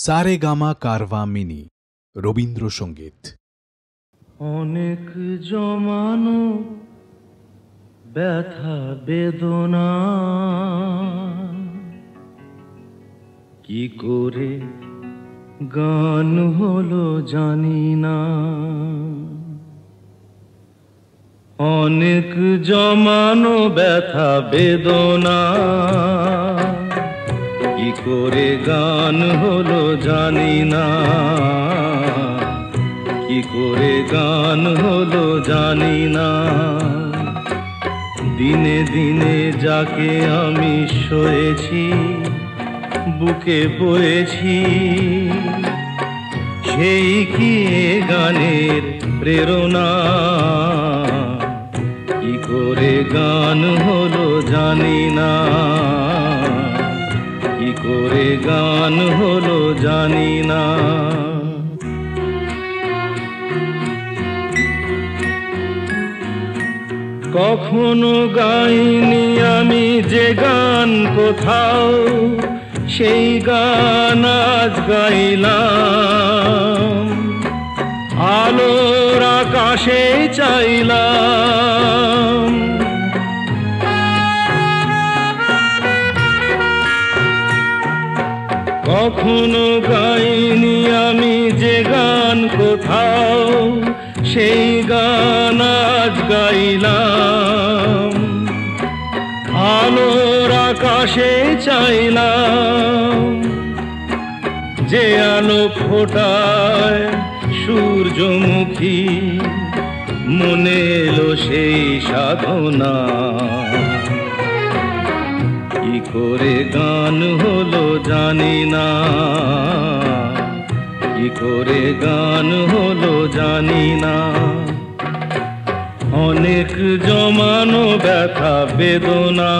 सारेगामा कारवा मिनी रवींद्रसंगीत अनेक जमानो ব্যথা বেদনা কি করে গান হলো জানি না অনেক জমানো ব্যথা বেদনা কি করে গান হলো জানি না কি করে গান হলো জানি না দিনে দিনে যাকে আমি সয়েছি বুকে বয়েছি সেই কি গানের প্রেরণা কি করে গান হলো জানি না কি করে গান হলো জানি না কখনো গাইনি আমি যে গান কোথাও সেই গান আজ গাইলাম আলোর আকাশে চাইলাম কখনো গাইনি আমি যে গান কোথাও সেই গান আজ গাইলাম আলোর আকাশে চাইলাম যে আলো ফোটায় সূর্যমুখী মনে এলো সেই সাধনা কি করে গান হলো জানি না কি করে গান হলো জানি না অনেক জমানো ব্যথা বেদনা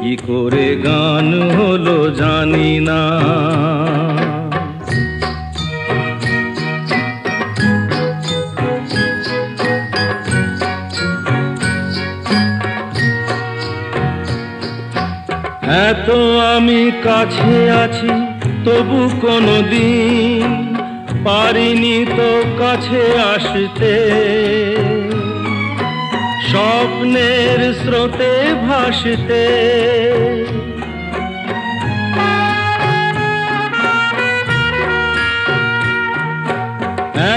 কি করে গান হলো জানি না এত আমি কাছে আছি তবু কোনো দিন পারিনি তো কাছে আসতে স্বপ্নের স্রোতে ভাসতে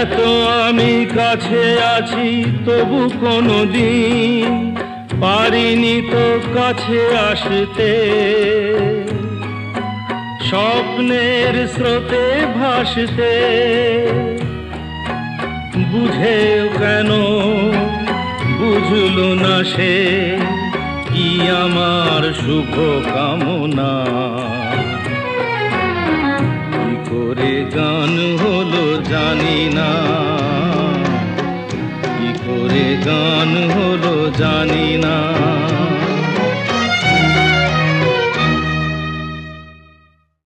এত আমি কাছে আছি তবু কোনো দিন পারিনি তো কাছে আসতে স্বপ্নের স্রোতে ভাসতে বুঝেও কেন বুঝল না সে কি আমার শুভ কামনা কি করে গান হলো জানি না কি করে গান হলো জানি না।